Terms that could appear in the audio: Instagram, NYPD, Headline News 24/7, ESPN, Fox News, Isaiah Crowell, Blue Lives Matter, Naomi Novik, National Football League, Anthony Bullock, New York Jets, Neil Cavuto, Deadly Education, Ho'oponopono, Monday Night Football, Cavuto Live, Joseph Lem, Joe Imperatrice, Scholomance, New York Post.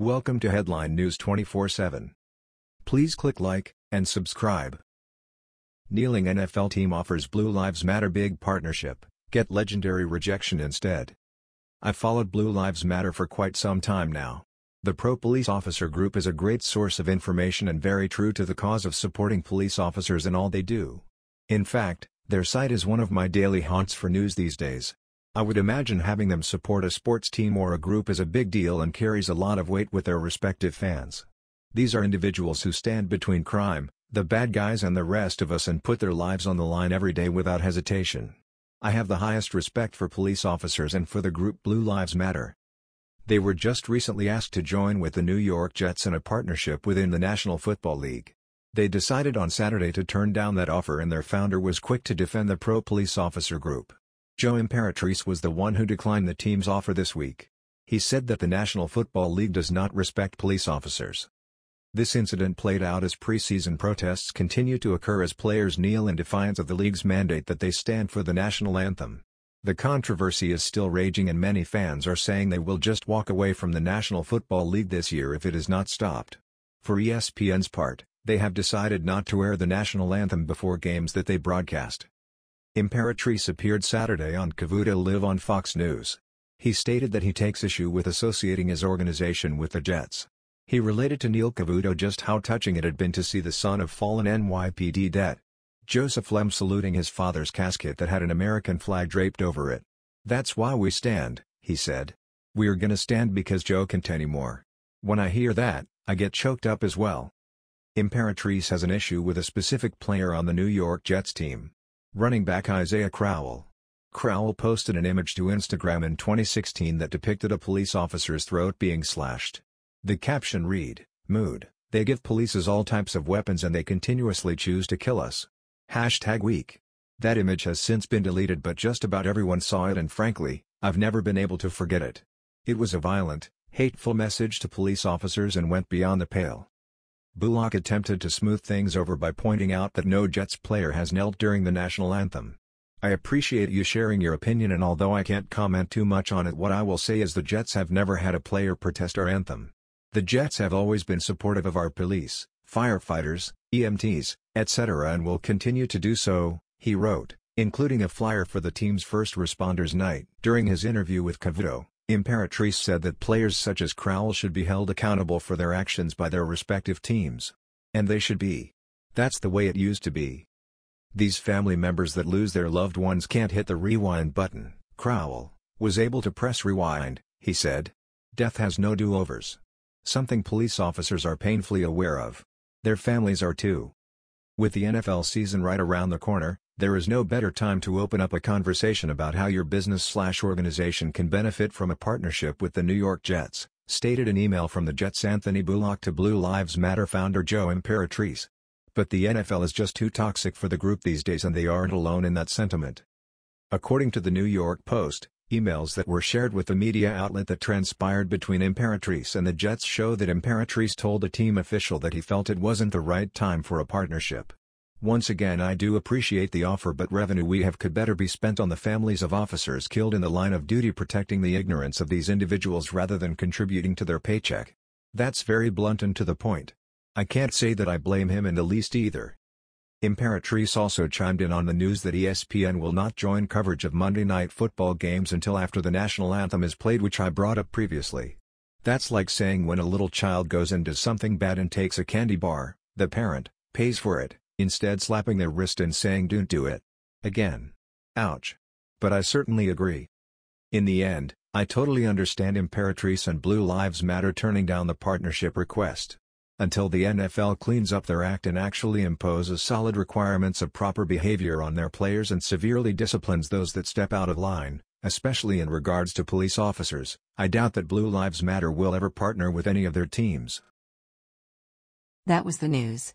Welcome to Headline News 24/7. Please click like and subscribe. Kneeling NFL team offers Blue Lives Matter big partnership, get legendary rejection instead. I've followed Blue Lives Matter for quite some time now. The pro-police officer group is a great source of information and very true to the cause of supporting police officers in all they do. In fact, their site is one of my daily haunts for news these days. I would imagine having them support a sports team or a group is a big deal and carries a lot of weight with their respective fans. These are individuals who stand between crime, the bad guys and the rest of us and put their lives on the line every day without hesitation. I have the highest respect for police officers and for the group Blue Lives Matter. They were just recently asked to join with the New York Jets in a partnership within the National Football League. They decided on Saturday to turn down that offer, and their founder was quick to defend the pro-police officer group. Joe Imperatrice was the one who declined the team's offer this week. He said that the National Football League does not respect police officers. This incident played out as preseason protests continue to occur as players kneel in defiance of the league's mandate that they stand for the national anthem. The controversy is still raging and many fans are saying they will just walk away from the National Football League this year if it is not stopped. For ESPN's part, they have decided not to air the national anthem before games that they broadcast. Imperatrice appeared Saturday on Cavuto Live on Fox News. He stated that he takes issue with associating his organization with the Jets. He related to Neil Cavuto just how touching it had been to see the son of fallen NYPD Det. Joseph Lem saluting his father's casket that had an American flag draped over it. "That's why we stand," he said. "We're gonna stand because Joe can't anymore." When I hear that, I get choked up as well. Imperatrice has an issue with a specific player on the New York Jets team. Running back Isaiah Crowell. Crowell posted an image to Instagram in 2016 that depicted a police officer's throat being slashed. The caption read, "Mood, they give polices all types of weapons and they continuously choose to kill us. #weak. That image has since been deleted, but just about everyone saw it, and frankly, I've never been able to forget it. It was a violent, hateful message to police officers and went beyond the pale." Bullock attempted to smooth things over by pointing out that no Jets player has knelt during the national anthem. "I appreciate you sharing your opinion, and although I can't comment too much on it, what I will say is the Jets have never had a player protest our anthem. The Jets have always been supportive of our police, firefighters, EMTs, etc. and will continue to do so," he wrote, including a flyer for the team's first responders night. During his interview with Cavuto, Imperatrice said that players such as Crowell should be held accountable for their actions by their respective teams. And they should be. That's the way it used to be. These family members that lose their loved ones can't hit the rewind button. Crowell was able to press rewind, he said. Death has no do-overs. Something police officers are painfully aware of. Their families are too. With the NFL season right around the corner, there is no better time to open up a conversation about how your business/organization can benefit from a partnership with the New York Jets, stated an email from the Jets' Anthony Bullock to Blue Lives Matter founder Joe Imperatrice. But the NFL is just too toxic for the group these days, and they aren't alone in that sentiment. According to the New York Post, emails that were shared with the media outlet that transpired between Imperatrice and the Jets show that Imperatrice told a team official that he felt it wasn't the right time for a partnership. "Once again, I do appreciate the offer, but revenue we have could better be spent on the families of officers killed in the line of duty, protecting the ignorance of these individuals rather than contributing to their paycheck." That's very blunt and to the point. I can't say that I blame him in the least either. Imperatrice also chimed in on the news that ESPN will not join coverage of Monday Night Football games until after the national anthem is played, which I brought up previously. That's like saying when a little child goes and does something bad and takes a candy bar, the parent pays for it, instead slapping their wrist and saying don't do it. Again. Ouch. But I certainly agree. In the end, I totally understand Imperatrice and Blue Lives Matter turning down the partnership request. Until the NFL cleans up their act and actually imposes solid requirements of proper behavior on their players and severely disciplines those that step out of line, especially in regards to police officers, I doubt that Blue Lives Matter will ever partner with any of their teams. That was the news.